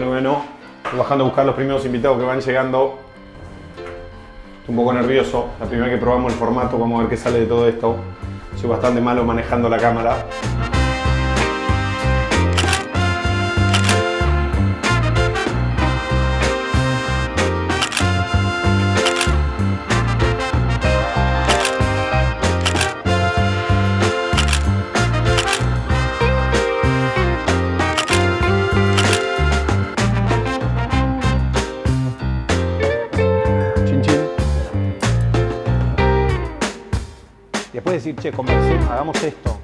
Bueno. Estoy bajando a buscar los primeros invitados que van llegando. Estoy un poco nervioso. La primera vez que probamos el formato, vamos a ver qué sale de todo esto. Soy bastante malo manejando la cámara. Decir, che, conversemos, hagamos esto.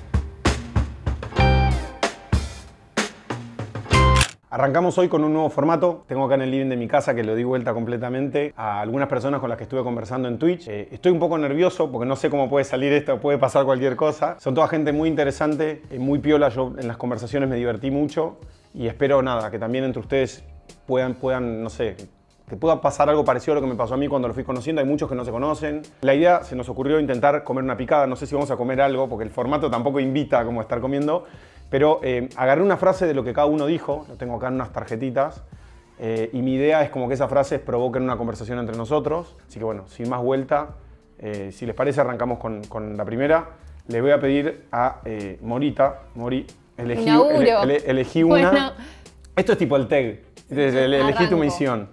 Arrancamos hoy con un nuevo formato. Tengo acá en el living de mi casa, que lo di vuelta completamente, a algunas personas con las que estuve conversando en Twitch. Estoy un poco nervioso porque no sé cómo puede salir esto, puede pasar cualquier cosa. Son toda gente muy interesante, muy piola. Yo en las conversaciones me divertí mucho y espero, nada, que también entre ustedes puedan, no sé, que pueda pasar algo parecido a lo que me pasó a mí cuando lo fui conociendo. Hay muchos que no se conocen. La idea, se nos ocurrió intentar comer una picada. No sé si vamos a comer algo, porque el formato tampoco invita a como estar comiendo. Pero agarré una frase de lo que cada uno dijo. Lo tengo acá en unas tarjetitas. Y mi idea es como que esas frases provoquen una conversación entre nosotros. Así que bueno, sin más vuelta, si les parece, arrancamos con la primera. Les voy a pedir a Morita. Mori, elegí una. Bueno. Esto es tipo el tag. Elegí tu misión.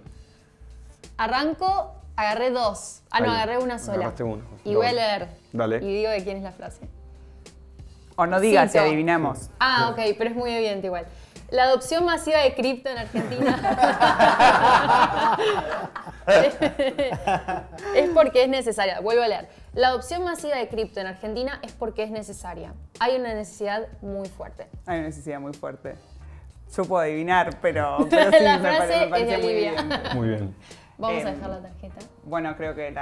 Arranco, agarré dos. Ah, ahí. No, agarré una sola. Agarraste una. Y voy a leer. Dale. Y digo de quién es la frase. O no digas, te adivinamos. Ah, ok, pero es muy evidente igual. La adopción masiva de cripto en Argentina es porque es necesaria. Vuelvo a leer. La adopción masiva de cripto en Argentina es porque es necesaria. Hay una necesidad muy fuerte. Hay una necesidad muy fuerte. Yo puedo adivinar, pero sí, la frase me parece es muy bien. Muy bien. Vamos a dejar la tarjeta. Bueno, creo que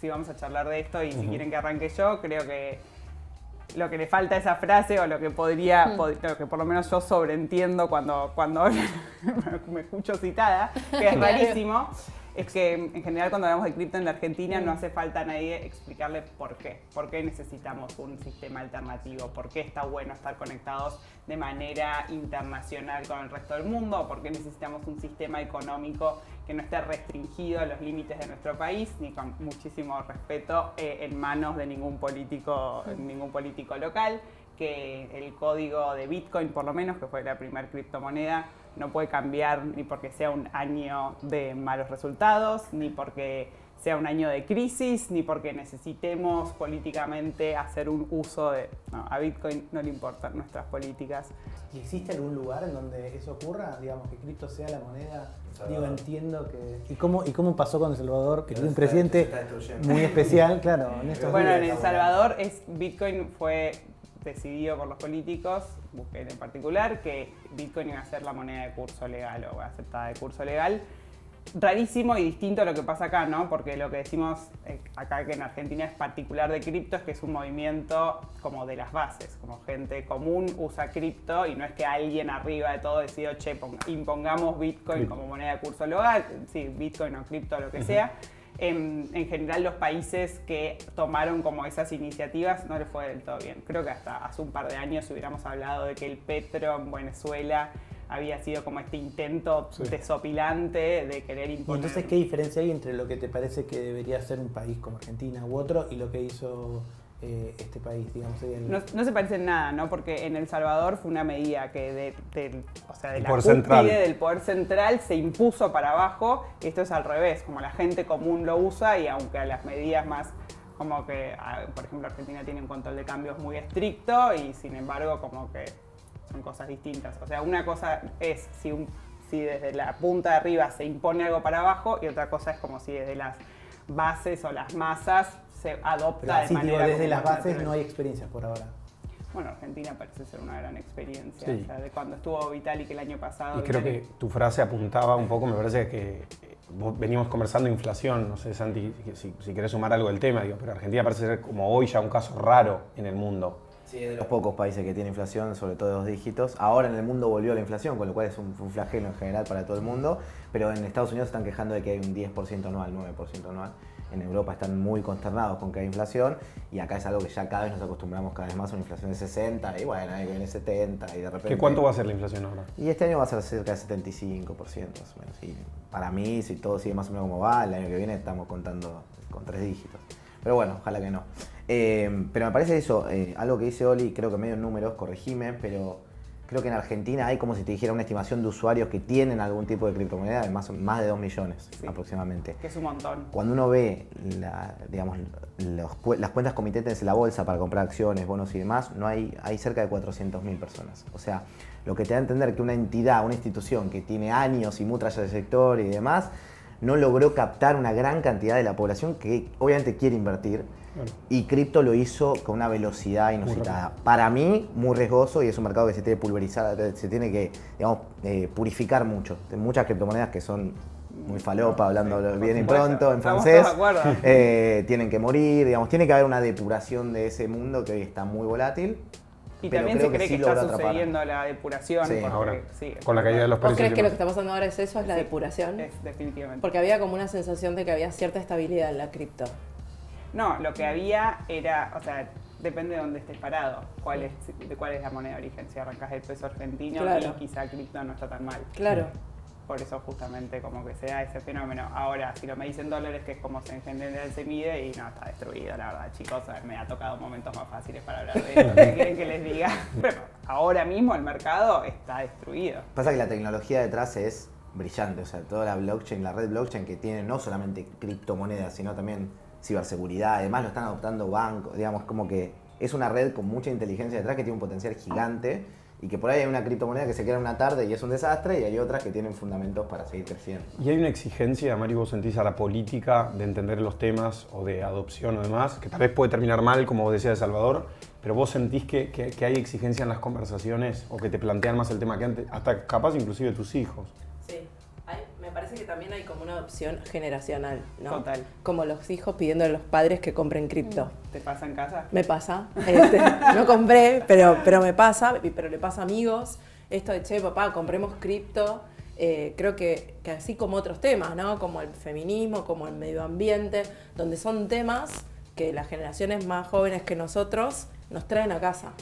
si vamos a charlar de esto y si quieren que arranque yo, creo que lo que le falta a esa frase o lo que podría, lo que por lo menos yo sobreentiendo cuando me escucho citada, que es rarísimo, es que en general cuando hablamos de cripto en la Argentina no hace falta a nadie explicarle por qué. Por qué necesitamos un sistema alternativo, por qué está bueno estar conectados de manera internacional con el resto del mundo, por qué necesitamos un sistema económico que no esté restringido a los límites de nuestro país, ni con muchísimo respeto en manos de ningún político local, que el código de Bitcoin, por lo menos, que fue la primera criptomoneda, no puede cambiar ni porque sea un año de malos resultados, ni porque sea un año de crisis, ni porque necesitemos políticamente hacer un uso de... No, a Bitcoin no le importan nuestras políticas. ¿Y existe algún lugar en donde eso ocurra? Digamos, que cripto sea la moneda. Digo, entiendo que... ¿Y cómo pasó con El Salvador? Que tiene un presidente muy especial, claro. Bueno, en El Salvador Bitcoin fue decidido por los políticos, Bukele en particular, que Bitcoin iba a ser la moneda de curso legal o aceptada de curso legal. Rarísimo y distinto a lo que pasa acá, ¿no? Porque lo que decimos acá, que en Argentina es particular de cripto, es que es un movimiento como de las bases, como gente común usa cripto y no es que alguien arriba de todo decidió, che, impongamos Bitcoin como moneda de curso legal, sí, Bitcoin o cripto, lo que sea. En general, los países que tomaron como esas iniciativas no les fue del todo bien. Creo que hasta hace un par de años hubiéramos hablado de que el Petro en Venezuela había sido como este intento desopilante de querer imponer. Entonces, ¿qué diferencia hay entre lo que te parece que debería ser un país como Argentina u otro y lo que hizo este país, digamos? No se parece en nada, ¿no? Porque en El Salvador fue una medida que de la cúspide del poder central se impuso para abajo. Esto es al revés, como la gente común lo usa y aunque a las medidas más, como que, por ejemplo, Argentina tiene un control de cambios muy estricto y sin embargo como que son cosas distintas. O sea, una cosa es si desde la punta de arriba se impone algo para abajo y otra cosa es como si desde las bases o las masas se adopta de manera... Digo, desde las bases no hay experiencias por ahora. Bueno, Argentina parece ser una gran experiencia. Sí. O sea, de cuando estuvo Vitalik el año pasado. Y creo que tu frase apuntaba un poco, me parece que venimos conversando de inflación, no sé, Santi, si querés sumar algo del tema, digo, pero Argentina parece ser como hoy ya un caso raro en el mundo. Sí, es de los pocos países que tiene inflación, sobre todo de dos dígitos. Ahora en el mundo volvió la inflación, con lo cual es un flagelo en general para todo el mundo, pero en Estados Unidos se están quejando de que hay un 10% anual, 9% anual. en Europa están muy consternados con que hay inflación y acá es algo que ya cada vez nos acostumbramos cada vez más a una inflación de 60 y bueno, ahí viene 70 y de repente... ¿Qué cuánto va a ser la inflación ahora? Y este año va a ser cerca de 75% más o menos. Y para mí, si todo sigue más o menos como va, el año que viene estamos contando con 3 dígitos. Pero bueno, ojalá que no. Pero me parece eso, algo que dice Oli, creo que medio en números, corregime, pero... Creo que en Argentina hay como si te dijera una estimación de usuarios que tienen algún tipo de criptomoneda de más de 2 millones sí, aproximadamente. Que es un montón. Cuando uno ve las cuentas comitentes en la bolsa para comprar acciones, bonos y demás, no hay cerca de 400.000 personas. O sea, lo que te da a entender que una entidad, una institución que tiene años y mucha trayectoria del sector y demás, no logró captar una gran cantidad de la población que obviamente quiere invertir. Bueno. Y cripto lo hizo con una velocidad inusitada. Para mí, muy riesgoso y es un mercado que se tiene que pulverizar, se tiene que, digamos, purificar mucho. Hay muchas criptomonedas que son muy falopa, hablando sí, bien y pronto en francés, tienen que morir, digamos, tiene que haber una depuración de ese mundo que hoy está muy volátil. Y pero también se cree que está sucediendo la depuración. Sí, ahora, sí, con la caída de los precios. ¿Vos crees que lo que está pasando ahora es eso, es la depuración? Es, definitivamente. Porque había como una sensación de que había cierta estabilidad en la cripto. No, lo que había era, o sea, depende de dónde estés parado, cuál es la moneda de origen. Si arrancas del peso argentino, claro, y quizá cripto no está tan mal. Claro. Por eso justamente como que se da ese fenómeno. Ahora, si lo me dicen dólares, que es como se general se mide, y no, está destruido, la verdad, chicos. A ver, me ha tocado momentos más fáciles para hablar de eso. ¿Qué quieren que les diga? Pero ahora mismo el mercado está destruido. Pasa que la tecnología detrás es brillante. O sea, toda la blockchain, la red blockchain que tiene no solamente criptomonedas, sino también ciberseguridad. Además lo están adoptando bancos. Digamos, como que es una red con mucha inteligencia detrás que tiene un potencial gigante. Y que por ahí hay una criptomoneda que se queda una tarde y es un desastre, y hay otras que tienen fundamentos para seguir creciendo. ¿Y hay una exigencia, Mari, vos sentís a la política de entender los temas o de adopción o demás, que tal vez puede terminar mal, como vos decías, de Salvador, pero vos sentís que hay exigencia en las conversaciones o que te plantean más el tema que antes, hasta capaz inclusive tus hijos? Sí. Me parece que también hay como una adopción generacional, ¿no? Total. Como los hijos pidiendo a los padres que compren cripto. ¿Te pasa en casa? Me pasa. No compré, pero me pasa. Pero le pasa a amigos. Esto de, che, papá, compremos cripto. Creo que así como otros temas, ¿no? Como el feminismo, como el medio ambiente, donde son temas que las generaciones más jóvenes que nosotros nos traen a casa.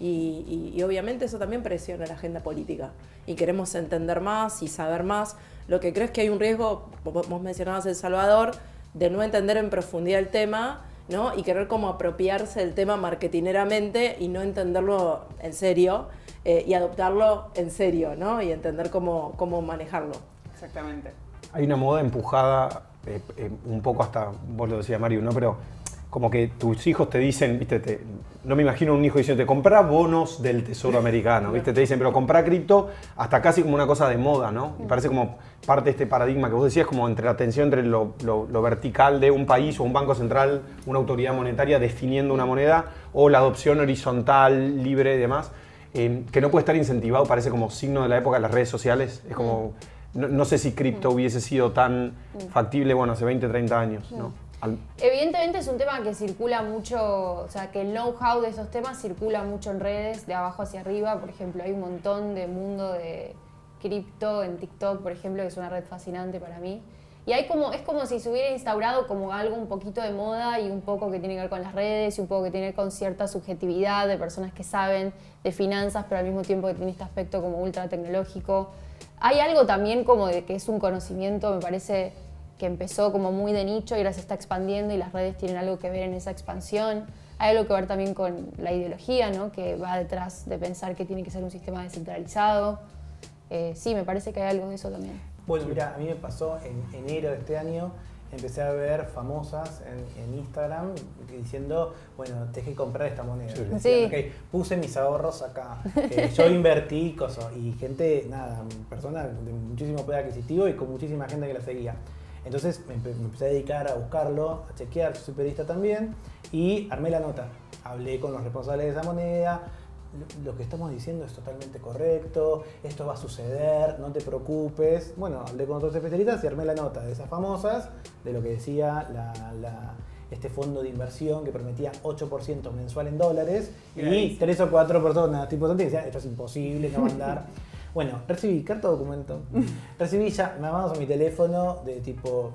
Y obviamente eso también presiona la agenda política. Y queremos entender más y saber más. Lo que creo es que hay un riesgo, vos mencionabas El Salvador, de no entender en profundidad el tema, ¿no? Y querer como apropiarse del tema marketineramente y no entenderlo en serio y adoptarlo en serio, ¿no? Y entender cómo manejarlo. Exactamente. Hay una moda empujada, un poco hasta, vos lo decías, Mario, ¿no? Pero como que tus hijos te dicen, viste, no me imagino un hijo diciendo, te comprá bonos del Tesoro Americano, viste, te dicen, pero comprá cripto, hasta casi como una cosa de moda, ¿no? Me parece como parte de este paradigma que vos decías, como entre la tensión entre lo vertical de un país o un banco central, una autoridad monetaria definiendo una moneda, o la adopción horizontal, libre y demás, que no puede estar incentivado, parece como signo de la época de las redes sociales, es como, no sé si cripto hubiese sido tan factible, bueno, hace 20, 30 años, ¿no? Evidentemente es un tema que circula mucho, o sea, que el know-how de esos temas circula mucho en redes, de abajo hacia arriba. Por ejemplo, hay un montón de mundo de cripto en TikTok, por ejemplo, que es una red fascinante para mí. Y hay como, es como si se hubiera instaurado como algo un poquito de moda y un poco que tiene que ver con las redes y un poco que tiene que ver con cierta subjetividad de personas que saben de finanzas, pero al mismo tiempo que tiene este aspecto como ultra tecnológico. Hay algo también como de que es un conocimiento, me parece, que empezó como muy de nicho y ahora se está expandiendo y las redes tienen algo que ver en esa expansión. Hay algo que ver también con la ideología, ¿no? Que va detrás de pensar que tiene que ser un sistema descentralizado. Sí, me parece que hay algo de eso también. Bueno, mira, a mí me pasó en enero de este año, empecé a ver famosas en Instagram diciendo, bueno, tenés que comprar esta moneda. Sí. Decían, okay, puse mis ahorros acá, yo invertí cosas y gente, nada, personas de muchísimo poder adquisitivo y con muchísima gente que la seguía. Entonces me empecé a dedicar a buscarlo, a chequear, soy periodista también, y armé la nota. Hablé con los responsables de esa moneda, lo que estamos diciendo es totalmente correcto, esto va a suceder, no te preocupes. Bueno, hablé con otros especialistas y armé la nota de esas famosas, de lo que decía este fondo de inversión que prometía 8% mensual en dólares, y 3 o 4 personas, tipo, decían, esto es imposible, no va a andar. Bueno, recibí carta documento. Recibí ya, me mandaron a mi teléfono de tipo,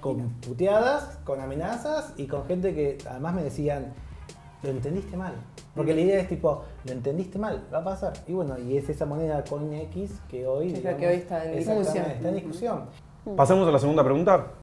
con puteadas, con amenazas y con gente que además me decían, lo entendiste mal. Porque la idea es tipo, lo entendiste mal, va a pasar. Y bueno, y es esa moneda CoinX que hoy, digamos, que hoy está en discusión. Pasamos a la segunda pregunta.